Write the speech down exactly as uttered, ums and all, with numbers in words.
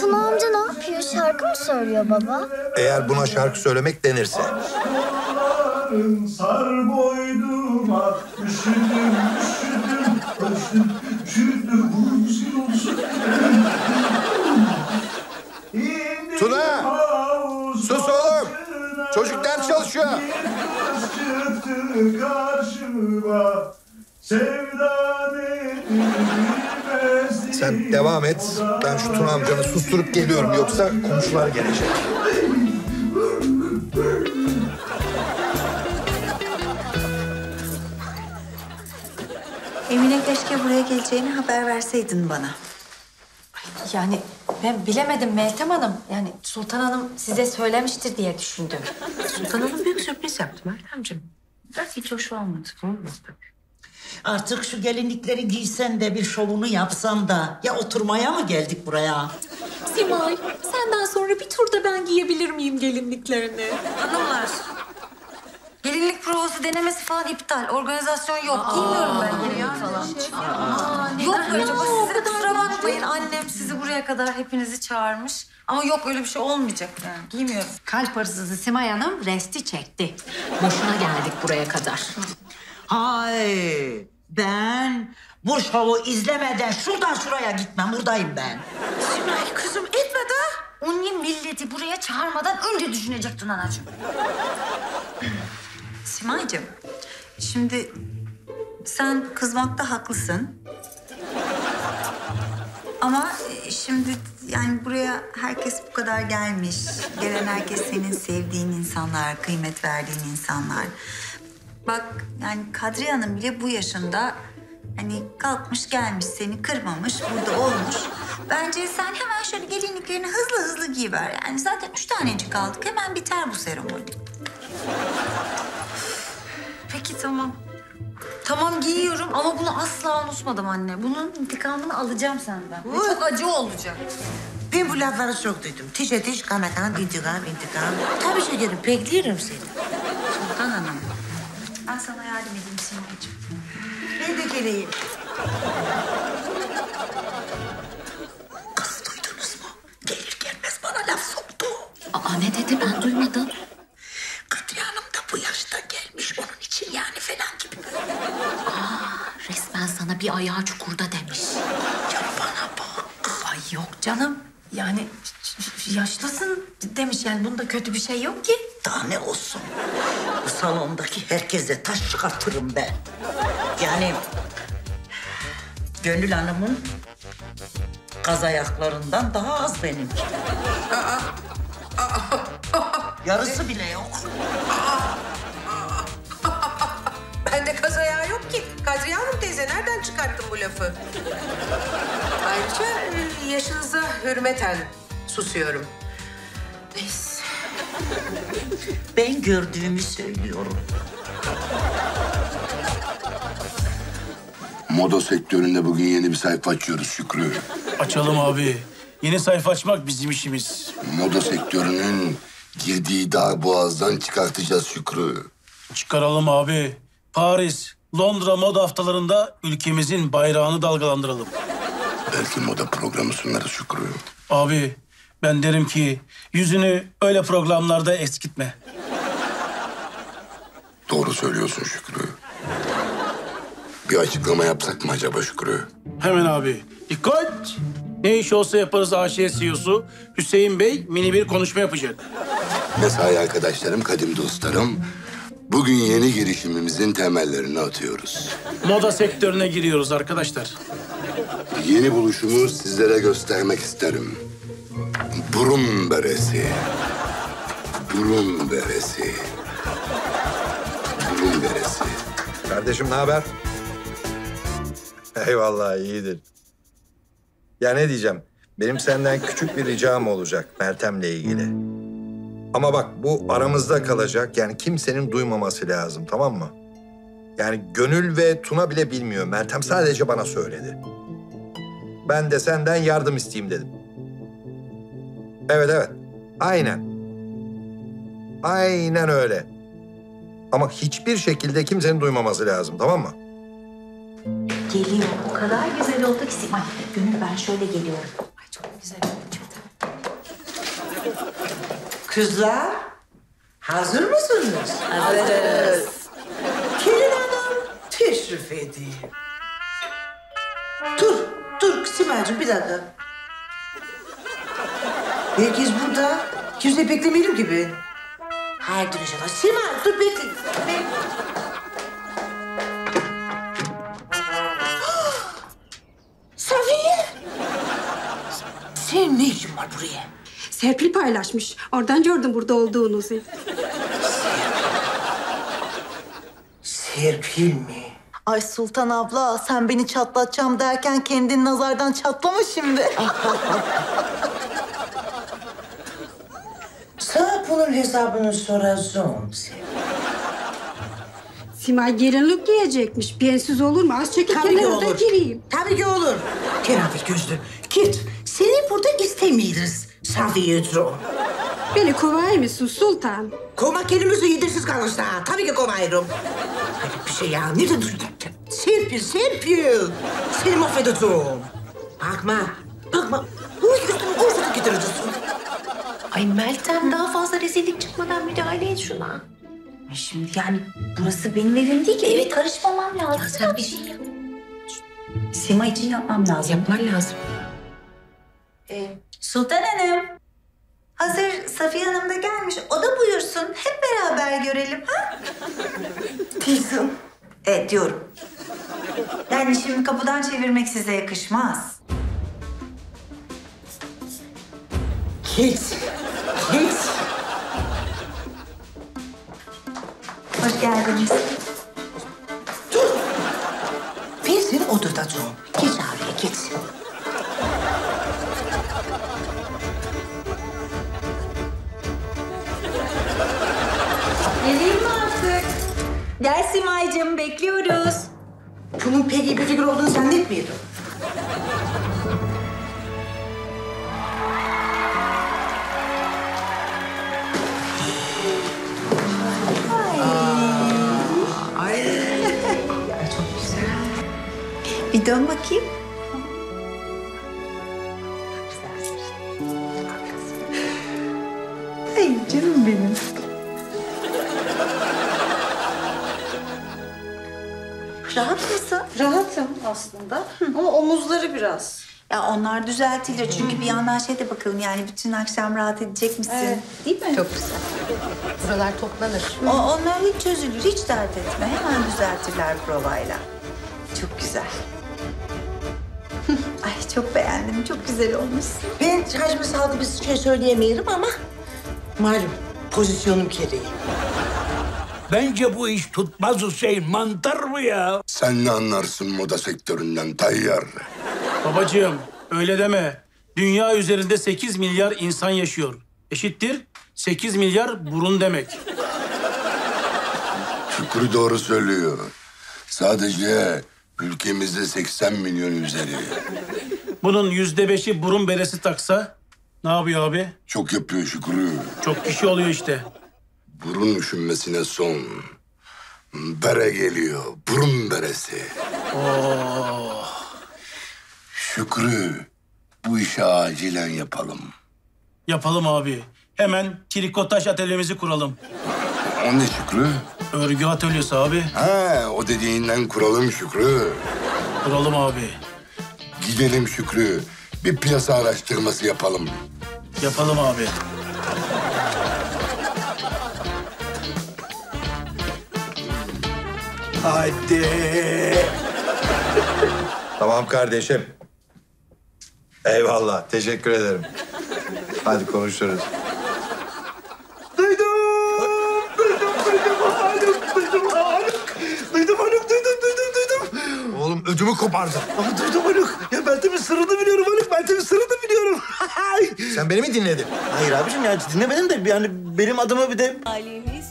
Tuna amca ne yapıyor? Şarkı mı söylüyor baba? Eğer buna şarkı söylemek denirse. Sar boynuma, üşüdüm, üşüdüm, üşüdüm, üşüdüm, bu güzel olsun. Tuna! Sus oğlum! Çocuk ders çalışıyor. Sen devam et. Ben şu Tuna amcanı susturup geliyorum. Yoksa komşular gelecek. Emine keşke buraya geleceğini haber verseydin bana. Ay, yani ben bilemedim Meltem Hanım. Yani Sultan Hanım size söylemiştir diye düşündüm. Sultan Hanım büyük sürpriz yaptı Meltemciğim. Belki hiç hoş olmadı. Artık şu gelinlikleri giysen de bir şovunu yapsan da. Ya oturmaya mı geldik buraya? Simay, senden sonra bir turda ben giyebilir miyim gelinliklerini? Hanımlar, gelinlik provası denemesi falan iptal. Organizasyon yok. Aa, giymiyorum ben gelinlik falan. Şey. Aa, yok öyle. Size kusura bakmayın. Annem sizi buraya kadar hepinizi çağırmış. Ama yok öyle bir şey olmayacak yani. Giymiyorum. Kalp arızası Simay Hanım resti çekti. Boşuna geldik buraya kadar. Hay, ben bu şovu izlemeden şuradan şuraya gitmem, buradayım ben. Simay kızım etme de. Onun milleti buraya çağırmadan önce düşünecektin anacığım. Simaycığım, şimdi sen kızmakta haklısın. Ama şimdi yani buraya herkes bu kadar gelmiş. Gelen herkes senin sevdiğin insanlar, kıymet verdiğin insanlar. Bak yani Kadriye Hanım bile bu yaşında hani kalkmış gelmiş, seni kırmamış, burada olmuş. Bence sen hemen şöyle gelinliklerini hızlı hızlı giyiver. Yani zaten üç tanecik kaldık, hemen biter bu seremoni. Peki tamam. Tamam giyiyorum ama bunu asla unutmadım anne. Bunun intikamını alacağım senden. Bu çok acı olacak. Ben bu lafları çok duydum. Tişe tiş, kana kana, intikam, intikam. Tabii şekerim, bekliyorum seni. Sultan Hanım. Ben sana yardım edeyim Simay'cığım. Ben de geleyim. Kız duydunuz mu? Gelir gelmez bana laf soktu. Aa ne dedi ben duymadım. Kadriye Hanım da bu yaşta gelmiş onun için yani falan gibi. Aa resmen sana bir ayağı çukurda demiş. Ya bana bak. Ay yok canım. Yani yaşlısın demiş yani bunda kötü bir şey yok ki. Daha ne olsun? Bu salondaki herkese taş çıkartırım ben. Yani Gönül Hanım'ın kaz ayaklarından daha az benimki. Aa, aa, aa, yarısı bile yok. Aa, aa, aa, ben de kaz ayağı yok ki. Kadriye Hanım teyze nereden çıkarttın bu lafı? Ayrıca yaşınıza hürmeten susuyorum. Neyse. Ben gördüğümü söylüyorum. Moda sektöründe bugün yeni bir sayfa açıyoruz Şükrü. Açalım abi. Yeni sayfa açmak bizim işimiz. Moda sektörünün girdiği daha boğazdan çıkartacağız Şükrü. Çıkaralım abi. Paris, Londra moda haftalarında ülkemizin bayrağını dalgalandıralım. Belki moda programı sunarız Şükrü. Abi... Ben derim ki yüzünü öyle programlarda eskitme. Doğru söylüyorsun Şükrü. Bir açıklama yapsak mı acaba Şükrü? Hemen abi. Dikkat! Ne iş olsa yaparız A Ş C E O'su. Hüseyin Bey mini bir konuşma yapacak. Mesai arkadaşlarım, kadim dostlarım. Bugün yeni girişimimizin temellerini atıyoruz. Moda sektörüne giriyoruz arkadaşlar. Yeni buluşumu sizlere göstermek isterim. Burun beresi. Burun beresi. Burun beresi. Kardeşim ne haber? Eyvallah iyidir. Ya ne diyeceğim? Benim senden küçük bir ricam olacak Meltem'le ilgili. Ama bak bu aramızda kalacak. Yani kimsenin duymaması lazım tamam mı? Yani Gönül ve Tuna bile bilmiyor. Meltem sadece bana söyledi. Ben de senden yardım isteyeyim dedim. Evet, evet. Aynen. Aynen öyle. Ama hiçbir şekilde kimsenin duymaması lazım, tamam mı? geliyor. O kadar güzel oldu ki. Ay Gönül, ben şöyle geliyorum. Ay çok güzel oldu. Kızlar, hazır mısınız? Hazırız. Gelin hanım, teşrif edeyim. Dur, dur Simer'cim bir dakika. Herkes burada. Kimse beklemeyelim ki ben. Hayır, dur inşallah. Simer, dur bekle. Safiye! Senin ne işin var buraya? Serpil paylaşmış. Oradan gördüm burada olduğunuzu. Serpil mi? Ay Sultan abla, sen beni çatlatacağım derken kendini nazardan çatlama şimdi. Sana bunun hesabını soracağım Serpil. Simay gelinlik giyecekmiş. Bensiz olur mu? Az çekil kenarda gireyim. Tabii ki olur. Kerafil gözlü, git. Seni burada istemeyiz. Safiye'cim. Beni kovay mısın Sultan? Kovmak kelimesi yedirsiz kalırsa. Tabii ki kovayırım. Hayır bir şey ya. Nerede duracaktın? Serpil, Serpil. Seni mahvedeceğim. Bakma, bakma. Uy, üstümü kurşunu getireceksin. Ay Meltem, daha fazla rezillik çıkmadan müdahale et şuna. Ay şimdi yani burası benim evim değil ki. Eve karışmamam lazım. Ya sen bir şey yap. Sema için yapmam lazım. Yapman lazım. Ee, Sultan Hanım, hazır Safiye Hanım da gelmiş, o da buyursun. Hep beraber görelim, ha? Diyorsun. Evet, diyorum. Yani şimdi kapıdan çevirmek size yakışmaz. Git, git. Hoş geldiniz. Dur. Bir seni odurtacağım. Geç abi, geç. Geleyim mi artık? Gel Simay'cığım, bekliyoruz. Bunun pek iyi bir figür olduğunu zannetmiyordum. Ay. Aa, ay. Ay çok güzel. Bir dön bakayım. Ay canım benim. Rahat mısın? Rahatım aslında. Hı. Ama omuzları biraz. Ya onlar düzeltilir çünkü. Hı. Bir yandan şey de bakalım yani bütün akşam rahat edecek misin? Evet. Değil mi? Çok güzel. Buralar toplanır. O, onlar hiç çözülür, hiç dert etme. Hemen düzeltirler provayla. Çok güzel. Ay çok beğendim, çok güzel olmuş. Ben saçma saldı bir şey söyleyemeyelim ama malum pozisyonum gereği. Bence bu iş tutmaz Hüseyin. Mantar mı ya? Sen ne anlarsın moda sektöründen tayyar? Babacığım öyle deme. Dünya üzerinde sekiz milyar insan yaşıyor. Eşittir sekiz milyar burun demek. Şükrü doğru söylüyor. Sadece ülkemizde seksen milyon üzeri. Bunun yüzde beşi burun beresi taksa ne yapıyor abi? Çok yapıyor Şükrü. Çok kişi oluyor işte. Burun üşünmesine son. Bere geliyor. Burun beresi. Oh. Şükrü, bu işi acilen yapalım. Yapalım abi. Hemen trikotaj atölyemizi kuralım. O ne Şükrü? Örgü atölyesi abi. Ha, o dediğinden kuralım Şükrü. Kuralım abi. Gidelim Şükrü. Bir piyasa araştırması yapalım. Yapalım abi. Hadi. Tamam kardeşim. Eyvallah, teşekkür ederim. Hadi konuşuruz. Duydum, duydum, duydum Haluk, duydum Haluk. Duydum Haluk, duydum, duydum, duydum. Oğlum ödümü kopardım. Ama duydum Haluk. Ya Meltem'in sırrını biliyorum Haluk, Meltem'in sırrını biliyorum. Sen beni mi dinledin? Hayır abiciğim ya, dinlemedim de yani benim adımı bir de...